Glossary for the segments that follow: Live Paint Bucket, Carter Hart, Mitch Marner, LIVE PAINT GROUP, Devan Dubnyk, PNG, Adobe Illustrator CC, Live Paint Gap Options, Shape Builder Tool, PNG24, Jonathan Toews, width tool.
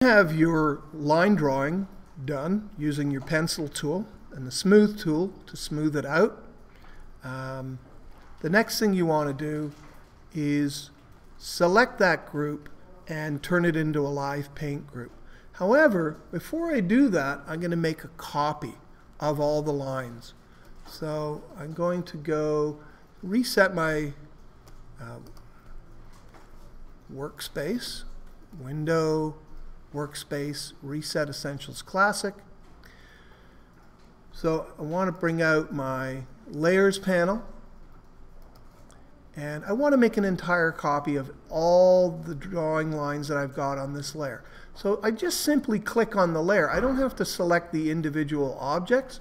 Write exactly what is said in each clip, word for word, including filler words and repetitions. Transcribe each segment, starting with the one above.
Have your line drawing done using your pencil tool and the smooth tool to smooth it out. Um, the next thing you want to do is select that group and turn it into a live paint group. However, before I do that, I'm going to make a copy of all the lines. So I'm going to go reset my uh, workspace, window, workspace, reset essentials classic. So I want to bring out my layers panel, and I want to make an entire copy of all the drawing lines that I've got on this layer. So I just simply click on the layer. I don't have to select the individual objects.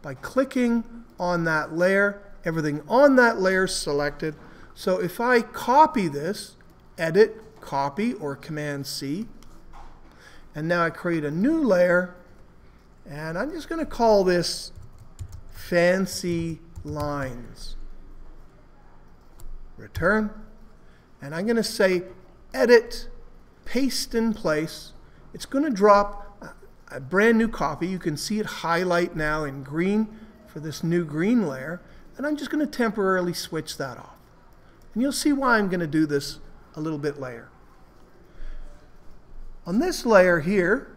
By clicking on that layer, everything on that layer is selected. So if I copy this, edit, copy, or Command C, and now I create a new layer, and I'm just going to call this Fancy Lines. Return. And I'm going to say edit, paste in place. It's going to drop a brand new copy. You can see it highlight now in green for this new green layer. And I'm just going to temporarily switch that off. And you'll see why I'm going to do this a little bit later. On this layer here,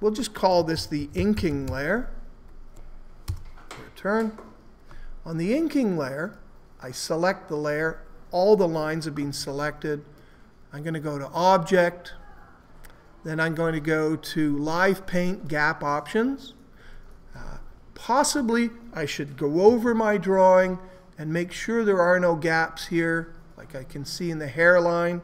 we'll just call this the inking layer. Return. On the inking layer, I select the layer. All the lines have been selected. I'm going to go to Object. Then I'm going to go to Live Paint Gap Options. Uh, possibly, I should go over my drawing and make sure there are no gaps here, like I can see in the hairline.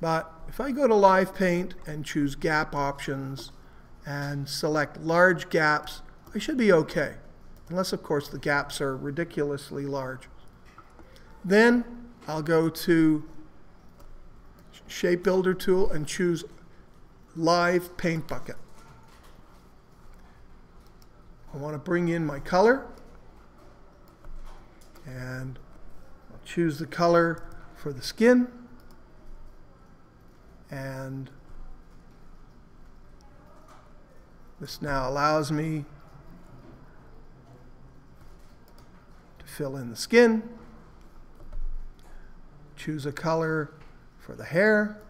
But if I go to Live Paint and choose Gap Options and select large gaps, I should be okay. Unless, of course, the gaps are ridiculously large. Then I'll go to Shape Builder Tool and choose Live Paint Bucket. I want to bring in my color. And I'll choose the color for the skin. And this now allows me to fill in the skin, choose a color for the hair,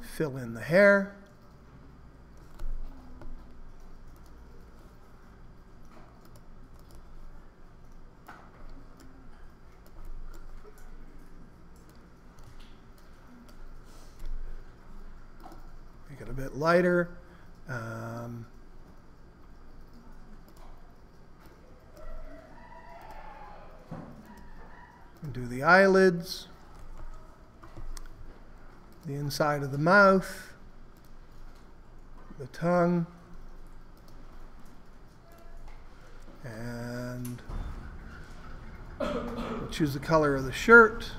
fill in the hair, a bit lighter. Um, do the eyelids, the inside of the mouth, the tongue, and we'll choose the color of the shirt.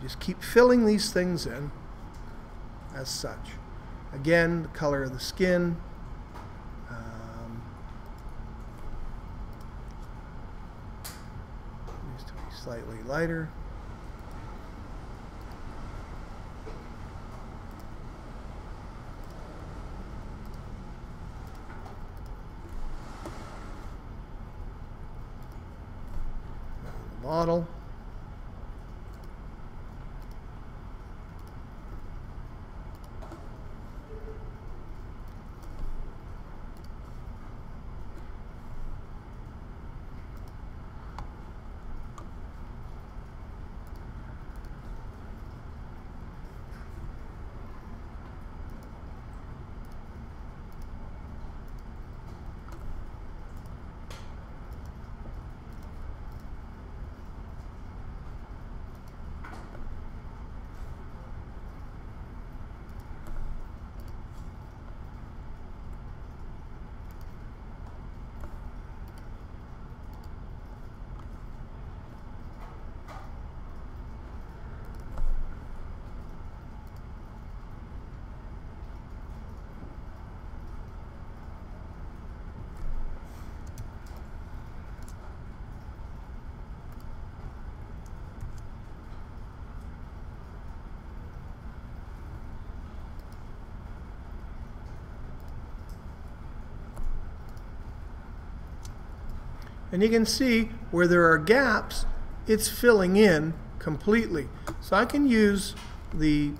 Just keep filling these things in as such. Again, the color of the skin. Um, needs to be slightly lighter. And the model. and you can see where there are gaps, it's filling in completely. So I can use the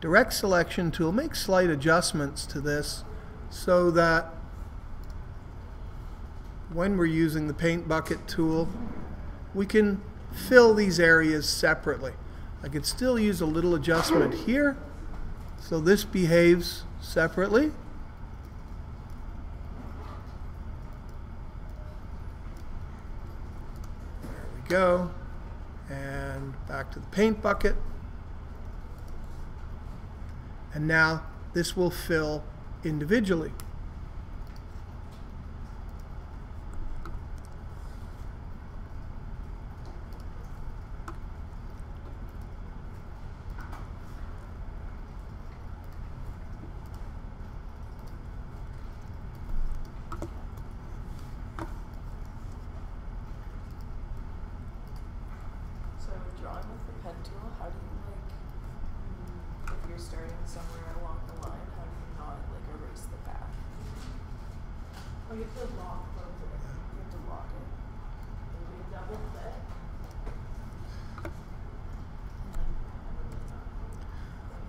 direct selection tool, make slight adjustments to this so that when we're using the paint bucket tool, we can fill these areas separately. I could still use a little adjustment here, so this behaves separately. There we go. And back to the paint bucket. And now this will fill individually.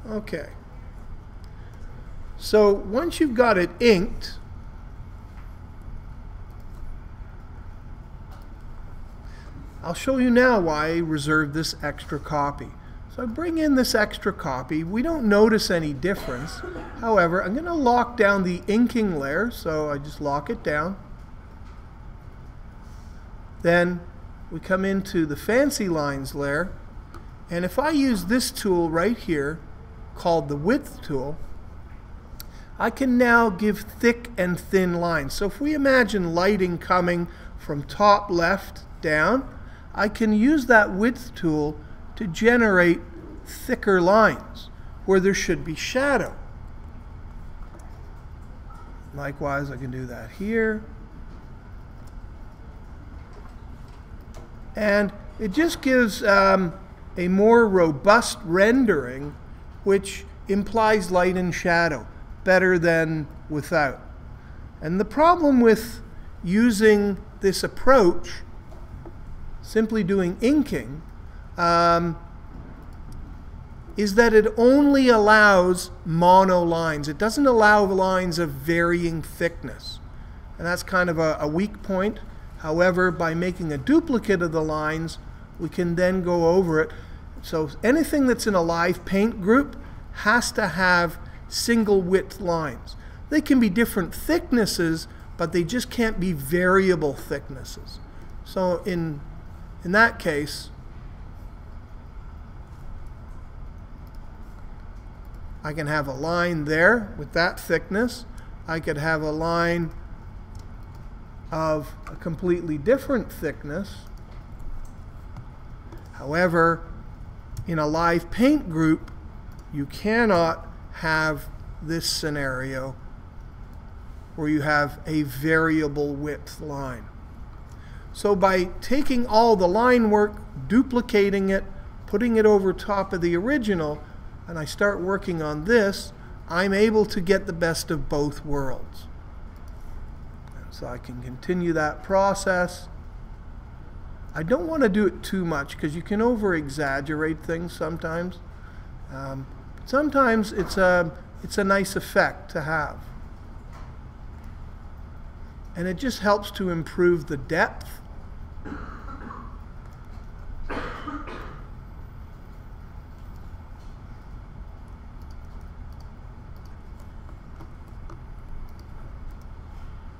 Okay, so once you've got it inked, I'll show you now why I reserved this extra copy. So I bring in this extra copy. We don't notice any difference. However, I'm going to lock down the inking layer, so I just lock it down. Then we come into the fancy lines layer, and if I use this tool right here, called the width tool, I can now give thick and thin lines. So if we imagine lighting coming from top left down, I can use that width tool to generate thicker lines where there should be shadow. Likewise, I can do that here. And it just gives um, a more robust rendering, which implies light and shadow better than without. And the problem with using this approach, simply doing inking, um, is that it only allows mono lines. It doesn't allow lines of varying thickness. And that's kind of a, a weak point. However, by making a duplicate of the lines, we can then go over it. So anything that's in a live paint group has to have single width lines. They can be different thicknesses, but they just can't be variable thicknesses. So in, in that case, I can have a line there with that thickness. I could have a line of a completely different thickness. However, in a live paint group, you cannot have this scenario where you have a variable width line. So by taking all the line work, duplicating it, putting it over top of the original, and I start working on this, I'm able to get the best of both worlds. And so I can continue that process. I don't want to do it too much because you can over-exaggerate things sometimes. Um, sometimes it's a, it's a nice effect to have. And it just helps to improve the depth.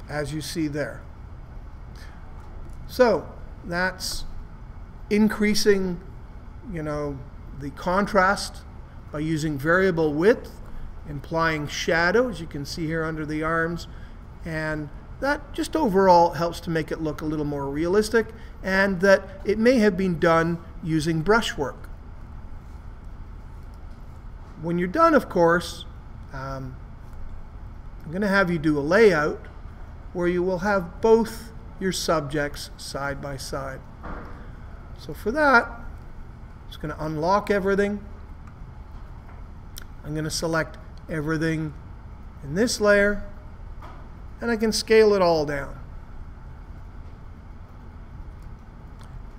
As you see there. So, that's increasing, you know, the contrast by using variable width, implying shadow, as you can see here under the arms. And that just overall helps to make it look a little more realistic, and that it may have been done using brushwork. When you're done, of course, um, I'm going to have you do a layout where you will have both your subjects side by side. So for that, I'm just going to unlock everything. I'm going to select everything in this layer, and I can scale it all down.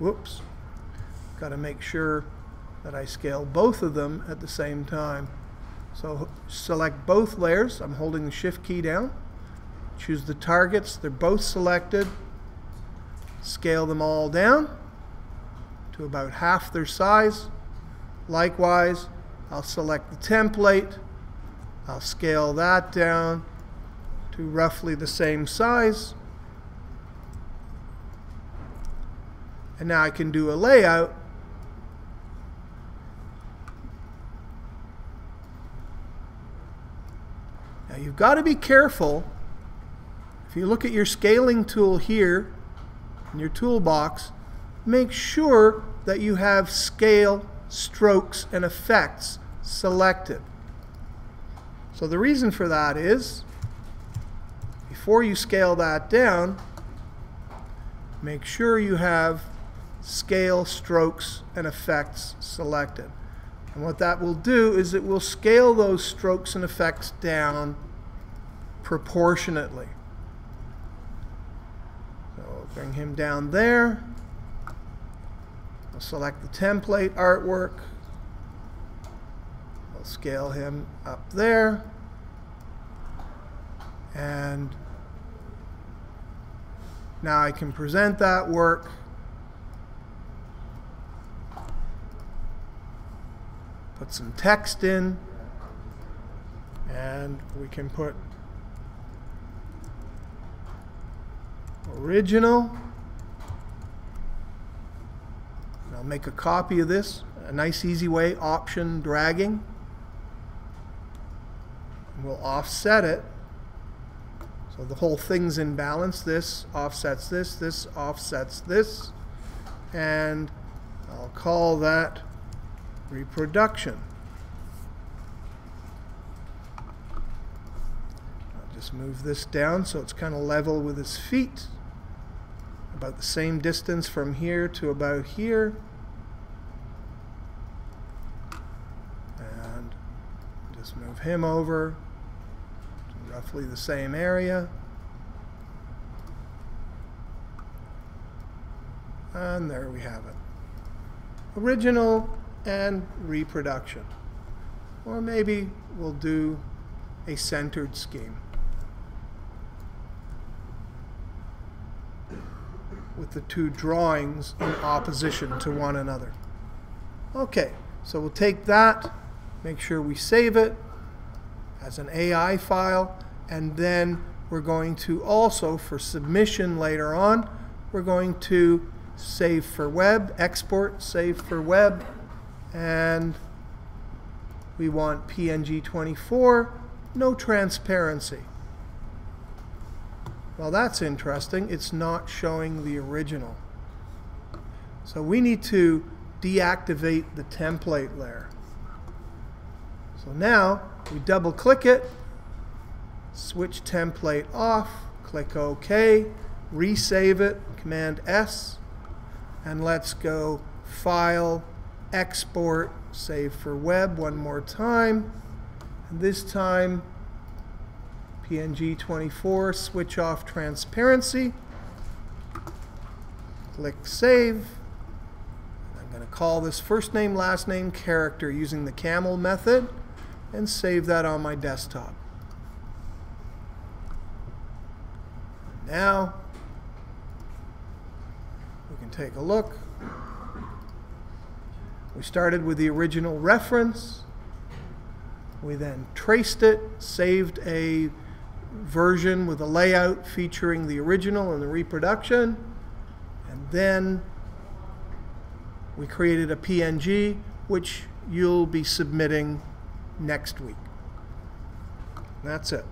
Whoops. Got to make sure that I scale both of them at the same time. So select both layers. I'm holding the shift key down. Choose the targets. They're both selected. Scale them all down to about half their size. Likewise, I'll select the template. I'll scale that down to roughly the same size. And now I can do a layout. Now you've got to be careful. If you look at your scaling tool here in your toolbox, make sure that you have scale, strokes, and effects selected. So the reason for that is, before you scale that down, make sure you have scale, strokes, and effects selected. And what that will do is it will scale those strokes and effects down proportionately. So I'll bring him down there. I'll select the template artwork. I'll scale him up there. And now I can present that work. Put some text in, and we can put original. And I'll make a copy of this. A nice easy way, option dragging. And we'll offset it so the whole thing's in balance. This offsets this, this offsets this, and I'll call that reproduction. I'll just move this down so it's kind of level with his feet, about the same distance from here to about here, and just move him over to roughly the same area, and there we have it. Original and reproduction. Or maybe we'll do a centered scheme. With the two drawings in opposition to one another. Okay, so we'll take that, make sure we save it as an A I file, and then we're going to also, for submission later on, we're going to save for web, export, save for web, and we want P N G twenty-four, no transparency. Well, that's interesting. It's not showing the original. So we need to deactivate the template layer. So now we double click it, switch template off, click OK, resave it, Command S, and let's go File, Export, Save for Web one more time. And this time, P N G twenty-four, switch off transparency. Click Save. I'm going to call this first name, last name, character using the camel method and save that on my desktop. Now, we can take a look. We started with the original reference. We then traced it, saved a version with a layout featuring the original and the reproduction, and then we created a P N G, which you'll be submitting next week. That's it.